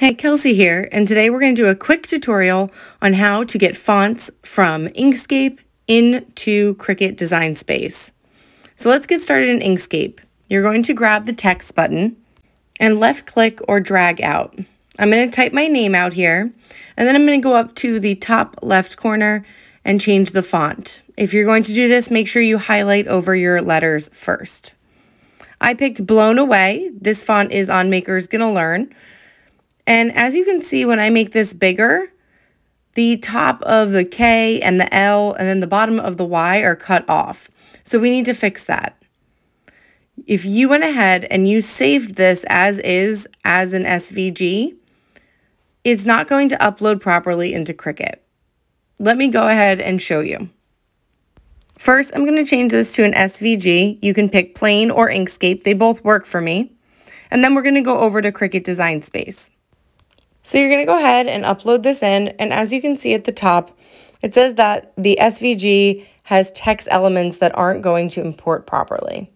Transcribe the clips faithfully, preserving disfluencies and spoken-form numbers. Hey, Kelsey here, and today we're going to do a quick tutorial on how to get fonts from Inkscape into Cricut Design Space. So let's get started in Inkscape. You're going to grab the text button and left click or drag out. I'm going to type my name out here, and then I'm going to go up to the top left corner and change the font. If you're going to do this, make sure you highlight over your letters first. I picked Blown Away. This font is on Maker's Gonna Learn. And as you can see, when I make this bigger, the top of the K and the L and then the bottom of the Y are cut off. So we need to fix that. If you went ahead and you saved this as is, as an S V G, it's not going to upload properly into Cricut. Let me go ahead and show you. First, I'm going to change this to an S V G. You can pick plain or Inkscape. They both work for me. And then we're going to go over to Cricut Design Space. So you're going to go ahead and upload this in, and as you can see at the top, it says that the S V G has text elements that aren't going to import properly.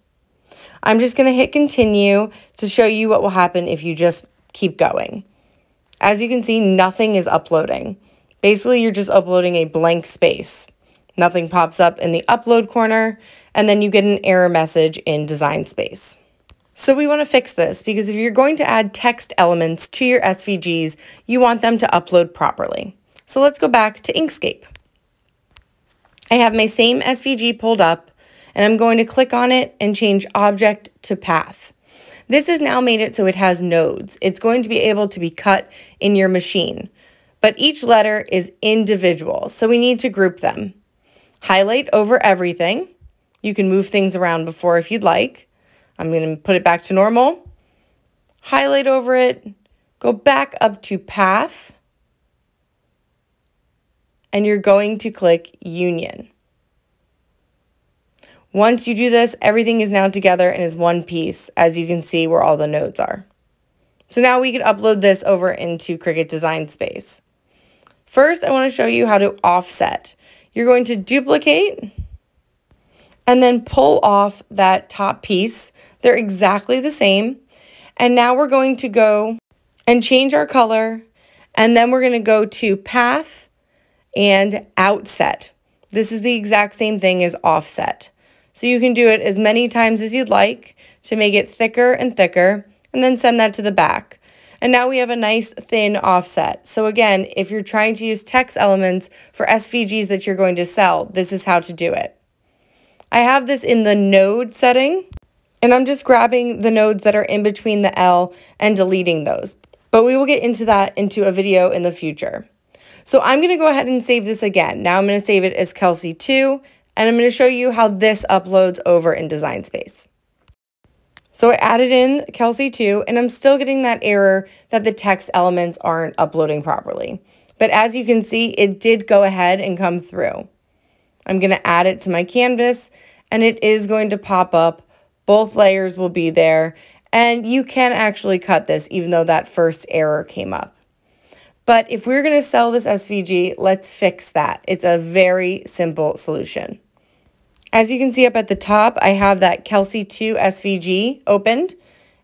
I'm just going to hit continue to show you what will happen if you just keep going. As you can see, nothing is uploading. Basically, you're just uploading a blank space. Nothing pops up in the upload corner, and then you get an error message in Design Space. So we want to fix this because if you're going to add text elements to your S V Gs, you want them to upload properly. So let's go back to Inkscape. I have my same S V G pulled up, and I'm going to click on it and change object to path. This has now made it so it has nodes. It's going to be able to be cut in your machine, but each letter is individual, so we need to group them. Highlight over everything. You can move things around before if you'd like. I'm going to put it back to normal, highlight over it, go back up to path, and you're going to click union. Once you do this, everything is now together and is one piece, as you can see where all the nodes are. So now we can upload this over into Cricut Design Space. First, I want to show you how to offset. You're going to duplicate and then pull off that top piece. They're exactly the same. And now we're going to go and change our color, and then we're going to go to path and outset. This is the exact same thing as offset. So you can do it as many times as you'd like to make it thicker and thicker, and then send that to the back. And now we have a nice thin offset. So again, if you're trying to use text elements for S V Gs that you're going to sell, this is how to do it. I have this in the node setting, and I'm just grabbing the nodes that are in between the L and deleting those. But we will get into that into a video in the future. So I'm going to go ahead and save this again. Now I'm going to save it as Kelsey two, and I'm going to show you how this uploads over in Design Space. So I added in Kelsey two, and I'm still getting that error that the text elements aren't uploading properly. But as you can see, it did go ahead and come through. I'm going to add it to my canvas, and it is going to pop up. Both layers will be there, and you can actually cut this even though that first error came up. But if we're going to sell this S V G, let's fix that. It's a very simple solution. As you can see up at the top, I have that Kelsey two S V G opened,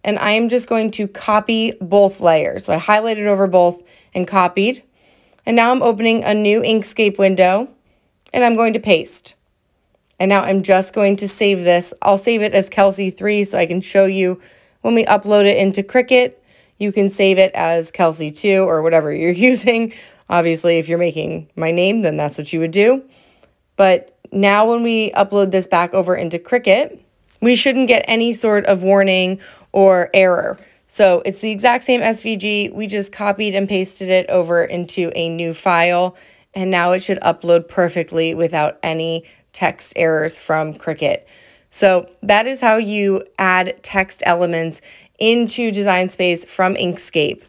and I am just going to copy both layers. So I highlighted over both and copied, and now I'm opening a new Inkscape window. And I'm going to paste. And now I'm just going to save this. I'll save it as Kelsey three so I can show you when we upload it into Cricut. You can save it as Kelsey two or whatever you're using. Obviously, if you're making my name, then that's what you would do. But now when we upload this back over into Cricut, we shouldn't get any sort of warning or error. So it's the exact same S V G. We just copied and pasted it over into a new file. And now it should upload perfectly without any text errors from Cricut. So that is how you add text elements into Design Space from Inkscape.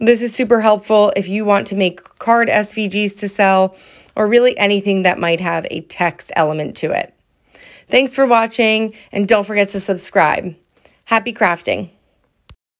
This is super helpful if you want to make card S V Gs to sell, or really anything that might have a text element to it. Thanks for watching, and don't forget to subscribe. Happy crafting!